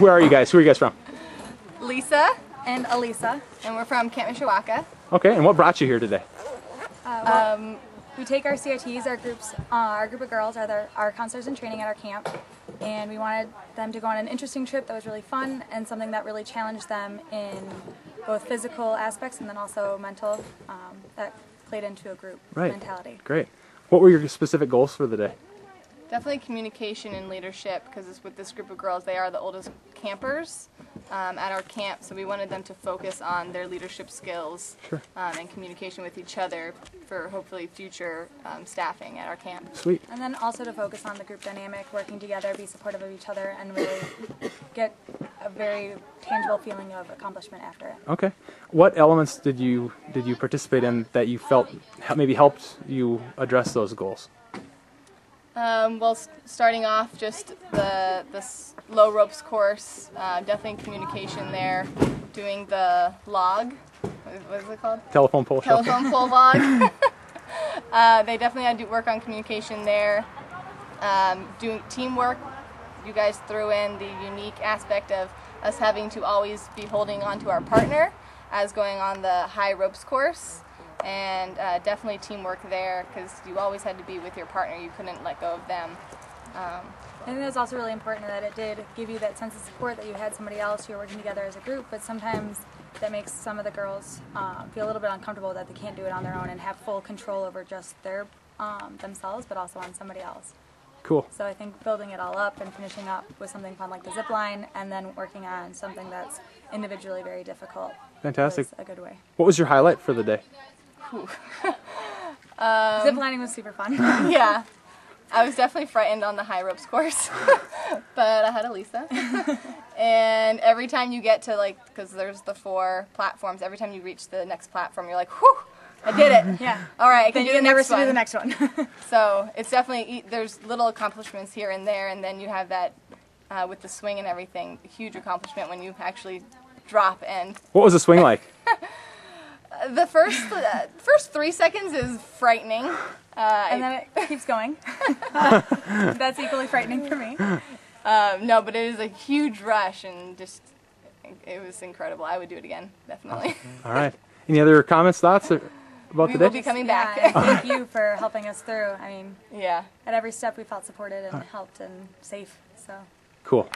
Where are you guys? Who are you guys from? Lisa and Alisa, and we're from Camp Mishawaka. Okay, and what brought you here today? We take our CITs, our group of girls are our counselors in training at our camp, and we wanted them to go on an interesting trip that was really fun and something that really challenged them in both physical aspects and then also mental, that played into a group mentality. Great. What were your specific goals for the day? Definitely communication and leadership, because it's with this group of girls, they are the oldest campers at our camp, so we wanted them to focus on their leadership skills and communication with each other for hopefully future staffing at our camp. Sweet. And then also to focus on the group dynamic, working together, be supportive of each other, and really get a very tangible feeling of accomplishment after it. Okay. What elements did you participate in that you felt maybe helped you address those goals? Well, starting off, just the low ropes course, definitely communication there, doing the log, what is it called? Telephone pole. Telephone pole log. They definitely had to work on communication there. Doing teamwork, you guys threw in the unique aspect of us having to always be holding on to our partner as going on the high ropes course. And definitely teamwork there, because you always had to be with your partner. You couldn't let go of them. I think it was also really important that it did give you that sense of support, that you had somebody else, you were working together as a group, but sometimes that makes some of the girls feel a little bit uncomfortable that they can't do it on their own and have full control over just their themselves, but also on somebody else. Cool. So I think building it all up and finishing up with something fun like the zip line, and then working on something that's individually very difficult. Fantastic. Was a good way. What was your highlight for the day? Zip lining was super fun. Yeah. I was definitely frightened on the high ropes course, but I had Alisa. And every time you get to, like, because there's the 4 platforms, every time you reach the next platform, you're like, whew, I did it. Yeah. All right, I can do the next one. So it's definitely, there's little accomplishments here and there, and then you have that, with the swing and everything, huge accomplishment when you actually drop in. What was the swing like? The first 3 seconds is frightening. And then it keeps going. That's equally frightening for me. No, but it is a huge rush, and just, it was incredible. I would do it again, definitely. All right. Any other comments, thoughts about the day? We will be coming back. Yeah, thank you for helping us through. I mean, yeah. At every step we felt supported and helped and safe. So. Cool.